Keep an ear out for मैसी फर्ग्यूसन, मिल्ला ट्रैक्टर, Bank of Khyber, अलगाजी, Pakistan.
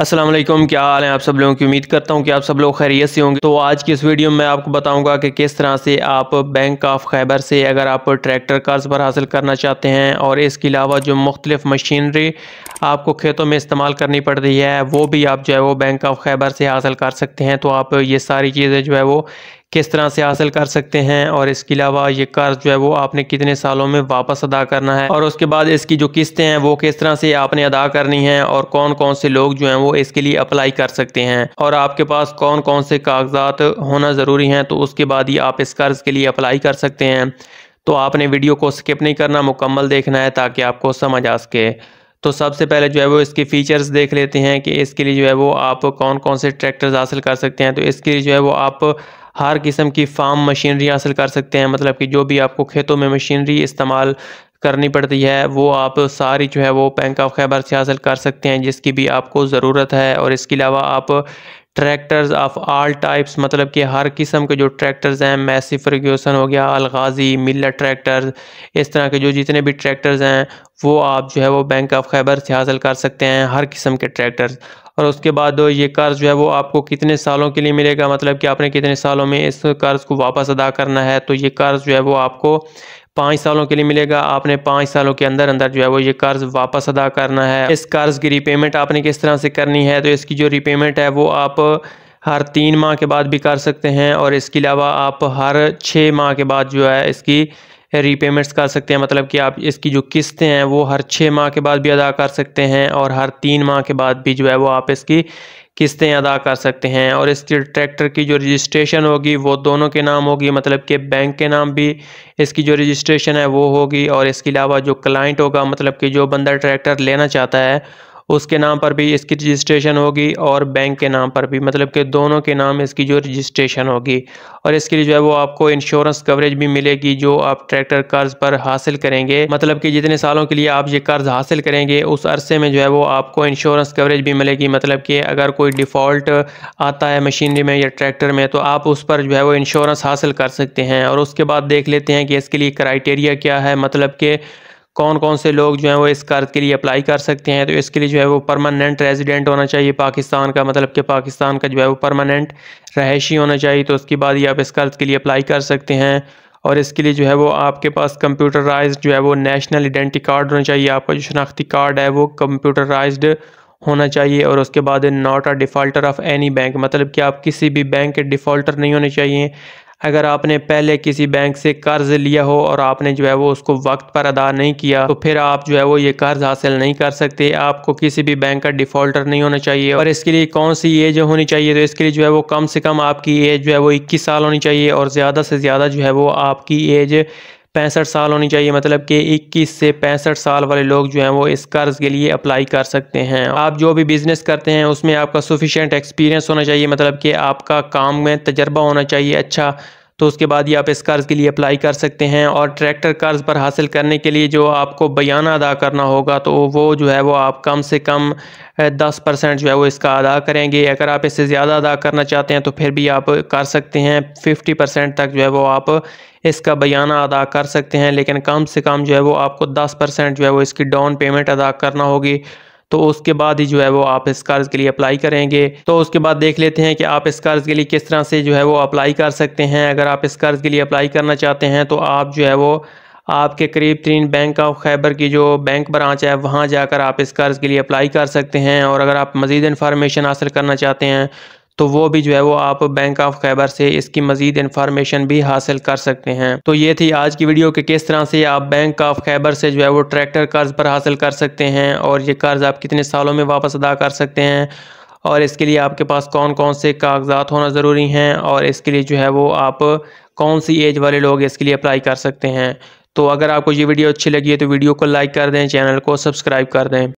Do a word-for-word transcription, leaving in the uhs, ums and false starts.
अस्सलाम वालेकुम, क्या हाल है आप सब लोगों की। उम्मीद करता हूं कि आप सब लोग खैरियत से होंगे। तो आज की इस वीडियो में मैं आपको बताऊंगा कि किस तरह से आप बैंक ऑफ खैबर से अगर आप ट्रैक्टर कर्ज पर हासिल करना चाहते हैं और इसके अलावा जो मुख्तलिफ मशीनरी आपको खेतों में इस्तेमाल करनी पड़ती है वो भी आप जो है वो बैंक ऑफ खैबर से हासिल कर सकते हैं। तो आप ये सारी चीज़ें जो है वो किस तरह से हासिल कर सकते हैं और इसके अलावा ये कर्ज जो है वो आपने कितने सालों में वापस अदा करना है और उसके बाद इसकी जो किस्तें हैं वो किस तरह से आपने अदा करनी है और कौन कौन से लोग जो हैं वो इसके लिए अप्लाई कर सकते हैं और आपके पास कौन कौन से कागजात होना ज़रूरी हैं, तो उसके बाद ही आप इस कर्ज के लिए अप्लाई कर सकते हैं। तो आपने वीडियो को स्किप नहीं करना, मुकम्मल देखना है ताकि आपको समझ आ सके। तो सबसे पहले जो है वो इसके फ़ीचर्स देख लेते हैं कि इसके लिए जो है वो आप कौन कौन से ट्रैक्टर्स हासिल कर सकते हैं। तो इसके लिए जो है वो आप हर किस्म की फार्म मशीनरी हासिल कर सकते हैं, मतलब कि जो भी आपको खेतों में मशीनरी इस्तेमाल करनी पड़ती है वो आप सारी जो है वो बैंक ऑफ खैबर से हासिल कर सकते हैं जिसकी भी आपको ज़रूरत है। और इसके अलावा आप ट्रैक्टर्स ऑफ आल टाइप्स, मतलब कि हर किस्म के जो ट्रैक्टर्स हैं, मैसी फर्ग्यूसन हो गया, अलगाजी, मिल्ला ट्रैक्टर्स, इस तरह के जो जितने भी ट्रैक्टर्स हैं वो आप जो है वो बैंक ऑफ खैबर से हासिल कर सकते हैं, हर किस्म के ट्रैक्टर्स। और उसके बाद ये कर्ज जो है वो आपको कितने सालों के लिए मिलेगा, मतलब कि आपने कितने सालों में इस कर्ज़ को वापस अदा करना है। तो ये कर्ज़ जो है वो आपको पाँच सालों के लिए मिलेगा। आपने पाँच सालों के अंदर अंदर जो है वो ये कर्ज़ वापस अदा करना है। इस कर्ज़ की रीपेमेंट आपने किस तरह से करनी है, तो इसकी जो रीपेमेंट है वो आप हर तीन माह के बाद भी कर सकते हैं और इसके अलावा आप हर छः माह के बाद जो है इसकी रीपेमेंट्स कर सकते हैं, मतलब कि आप इसकी जो किस्तें हैं वो हर छः माह के बाद भी अदा कर सकते हैं और हर तीन माह के बाद भी जो है वो आप इसकी किस्तें अदा कर सकते हैं। और इसके ट्रैक्टर की जो रजिस्ट्रेशन होगी वो दोनों के नाम होगी, मतलब कि बैंक के नाम भी इसकी जो रजिस्ट्रेशन है वो होगी और इसके अलावा जो क्लाइंट होगा, मतलब कि जो बंदा ट्रैक्टर लेना चाहता है उसके नाम पर भी इसकी रजिस्ट्रेशन होगी और बैंक के नाम पर भी, मतलब कि दोनों के नाम इसकी जो रजिस्ट्रेशन होगी। और इसके लिए जो है वो आपको इंश्योरेंस कवरेज भी मिलेगी जो आप ट्रैक्टर कर्ज पर हासिल करेंगे, मतलब कि जितने सालों के लिए आप ये कर्ज हासिल करेंगे उस अरसे में जो है वो आपको इंश्योरेंस कवरेज भी मिलेगी, मतलब कि अगर कोई डिफ़ॉल्ट आता है मशीनरी में या ट्रैक्टर में तो आप उस पर जो है वो इंश्योरेंस हासिल कर सकते हैं। और उसके बाद देख लेते हैं कि इसके लिए क्राइटेरिया क्या है, मतलब कि कौन कौन से लोग जो हैं वो इस कर्ज के लिए अप्लाई कर सकते हैं। तो इसके लिए जो है वो परमानेंट रेजिडेंट होना चाहिए पाकिस्तान का, मतलब कि पाकिस्तान का जो है वो परमानेंट रहायशी होना चाहिए। तो उसके बाद ही आप इस कर्ज के लिए अप्लाई कर सकते हैं। और इसके लिए जो है वो आपके पास कंप्यूटराइज्ड जो है वो नेशनल आइडेंटिटी कार्ड होना चाहिए, आपका जो शनाख्ती कार्ड है वो कंप्यूटराइज्ड होना चाहिए। और उसके बाद not a defaulter of any bank, मतलब कि आप किसी भी बैंक के डिफ़ॉल्टर नहीं होने चाहिए। अगर आपने पहले किसी बैंक से कर्ज लिया हो और आपने जो है वो उसको वक्त पर अदा नहीं किया तो फिर आप जो है वो ये कर्ज हासिल नहीं कर सकते। आपको किसी भी बैंक का डिफ़ॉल्टर नहीं होना चाहिए। और इसके लिए कौन सी एज होनी चाहिए, तो इसके लिए जो है वो कम से कम आपकी एज जो है वो इक्कीस साल होनी चाहिए और ज़्यादा से ज़्यादा जो है वो आपकी एज पैंसठ साल होनी चाहिए, मतलब कि इक्कीस से पैंसठ साल वाले लोग जो हैं वो इस कर्ज़ के लिए अप्लाई कर सकते हैं। आप जो भी बिज़नेस करते हैं उसमें आपका सफिशेंट एक्सपीरियंस होना चाहिए, मतलब कि आपका काम में तजर्बा होना चाहिए अच्छा। तो उसके बाद ही आप इस कर्ज़ के लिए अप्लाई कर सकते हैं। और ट्रैक्टर कर्ज पर हासिल करने के लिए जो आपको बयाना अदा करना होगा तो वो जो है वो आप कम से कम दस परसेंट जो है वो इसका अदा करेंगे। अगर आप इससे ज़्यादा अदा करना चाहते हैं तो फिर भी आप कर सकते हैं, फिफ्टी परसेंट तक जो है वो आप इसका बयाना अदा कर सकते हैं, लेकिन कम से कम जो है वो आपको दस परसेंट जो है वो इसकी डाउन पेमेंट अदा करना होगी। तो उसके बाद ही जो है वो आप इस कर्ज़ के लिए अप्लाई करेंगे। तो उसके बाद देख लेते हैं कि आप इस कर्ज़ के लिए किस तरह से जो है वो अप्लाई कर सकते हैं। अगर आप इस कर्ज़ के लिए अप्लाई करना चाहते हैं तो आप जो है वो आपके करीब तीन बैंक ऑफ खैबर की जो बैंक ब्रांच है वहाँ जाकर आप इस कर्ज़ के लिए अप्लाई कर सकते हैं। और अगर आप मज़ीद इन्फॉर्मेशन हासिल करना चाहते हैं तो वो भी जो है वो आप बैंक ऑफ खैबर से इसकी मज़ीद इन्फॉर्मेशन भी हासिल कर सकते हैं। तो ये थी आज की वीडियो कि किस तरह से आप बैंक ऑफ खैबर से जो है वो ट्रैक्टर कर्ज पर हासिल कर सकते हैं और ये कर्ज़ आप कितने सालों में वापस अदा कर सकते हैं और इसके लिए आपके पास कौन कौन से कागजात होना ज़रूरी हैं और इसके लिए जो है वो आप कौन सी एज वाले लोग इसके लिए अप्लाई कर सकते हैं। तो अगर आपको ये वीडियो अच्छी लगी है तो वीडियो को लाइक कर दें, चैनल को सब्सक्राइब कर दें।